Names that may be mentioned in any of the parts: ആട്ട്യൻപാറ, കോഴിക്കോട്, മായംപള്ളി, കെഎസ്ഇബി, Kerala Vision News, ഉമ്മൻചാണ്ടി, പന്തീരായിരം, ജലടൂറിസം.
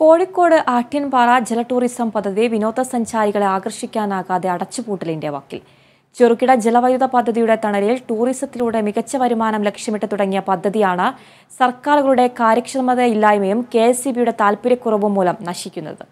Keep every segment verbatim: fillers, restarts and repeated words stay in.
കോഴിക്കോട് ആട്ട്യൻപാറ ജല ടൂറിസം പദ്ധതി വിനോദസഞ്ചാരികളെ ആകർഷിക്കാനാകാതെ അടച്ചുപൂട്ടലിന്റെ വക്കിൽ. ചെറുകിട ജലവൈദ്യുത പദ്ധതിയുടെ തണലിൽ ടൂറിസത്തിലൂടെ മികച്ച വരുമാനം ലക്ഷ്യമിട്ട് തുടങ്ങിയ പദ്ധതിയാണ് സർക്കാരുകളുടെ കാര്യക്ഷമതയില്ലായ്മയും കെഎസ്ഇബിയുടെ താൽപര്യക്കുറവും മൂലം നശിക്കുന്നത്.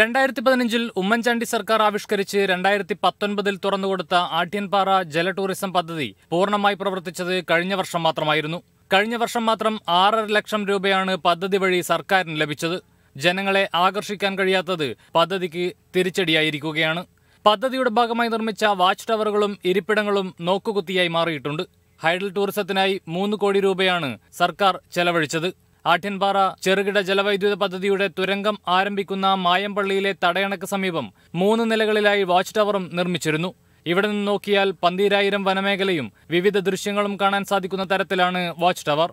രണ്ടായിരത്തി പതിനഞ്ചിൽ ഉമ്മൻചാണ്ടി സർക്കാർ ആവിഷ്കരിച്ച് രണ്ടായിരത്തി പത്തൊൻപതിൽ തുറന്നുകൊടുത്ത ആട്ട്യൻപാറ ജല ടൂറിസം പദ്ധതി പൂർണ്ണമായി പ്രവർത്തിച്ചത് കഴിഞ്ഞ വർഷം മാത്രമായിരുന്നു. കഴിഞ്ഞ വർഷം മാത്രം ആറര ലക്ഷം രൂപയാണ് പദ്ധതി വഴി സർക്കാരിന് ലഭിച്ചത്. ജനങ്ങളെ ആകർഷിക്കാൻ കഴിയാത്തത് പദ്ധതിക്ക് തിരിച്ചടിയായിരിക്കുകയാണ്. പദ്ധതിയുടെ ഭാഗമായി നിർമ്മിച്ച വാച്ച് ടവറുകളും ഇരിപ്പിടങ്ങളും നോക്കുകുത്തിയായി മാറിയിട്ടുണ്ട്. ഹൈഡൽ ടൂറിസത്തിനായി മൂന്ന് കോടി രൂപയാണ് സർക്കാർ ചെലവഴിച്ചത്. ആട്ട്യൻപാറ ചെറുകിട ജലവൈദ്യുത പദ്ധതിയുടെ തുരങ്കം ആരംഭിക്കുന്ന മായംപള്ളിയിലെ തടയണക്ക് സമീപം മൂന്ന് നിലകളിലായി വാച്ച് ടവറും നിർമ്മിച്ചിരുന്നു. ഇവിടെ നിന്ന് നോക്കിയാൽ പന്തീരായിരം വനമേഖലയും വിവിധ ദൃശ്യങ്ങളും കാണാൻ സാധിക്കുന്ന തരത്തിലാണ് വാച്ച് ടവർ.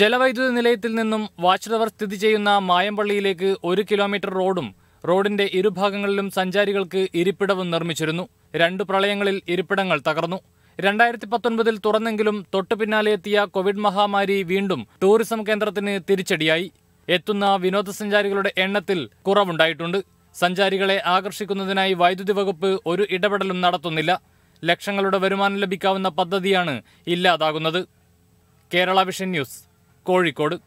ജലവൈദ്യുത നിലയത്തിൽ നിന്നും വാച്ച് ടവർ സ്ഥിതി ചെയ്യുന്ന മായംപള്ളിയിലേക്ക് ഒരു കിലോമീറ്റർ റോഡും റോഡിന്റെ ഇരുഭാഗങ്ങളിലും സഞ്ചാരികൾക്ക് ഇരിപ്പിടവും നിർമ്മിച്ചിരുന്നു. രണ്ടു പ്രളയങ്ങളിൽ ഇരിപ്പിടങ്ങൾ തകർന്നു. രണ്ടായിരത്തി പത്തൊൻപതിൽ തുറന്നെങ്കിലും തൊട്ടു പിന്നാലെ എത്തിയ കോവിഡ് മഹാമാരി വീണ്ടും ടൂറിസം കേന്ദ്രത്തിന് തിരിച്ചടിയായി. എത്തുന്ന വിനോദസഞ്ചാരികളുടെ എണ്ണത്തിൽ കുറവുണ്ടായിട്ടുണ്ട്. സഞ്ചാരികളെ ആകർഷിക്കുന്നതിനായി വൈദ്യുതി വകുപ്പ് ഒരു ഇടപെടലും നടത്തുന്നില്ല. ലക്ഷങ്ങളുടെ വരുമാനം ലഭിക്കാവുന്ന പദ്ധതിയാണ് ഇല്ലാതാകുന്നത്. Kerala vision news, കോഴിക്കോട്.